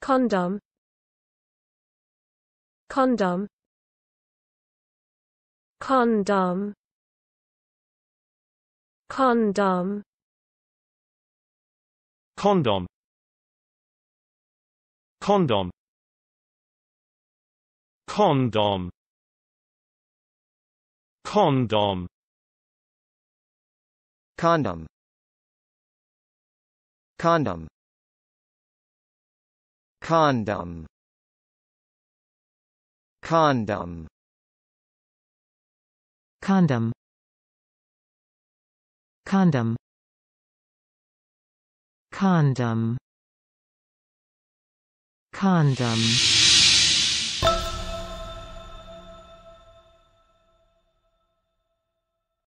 Condom, condom, condom, condom, condom, condom, condom, condom, condom, condom, condom, condom, condom, condom, condom, condom.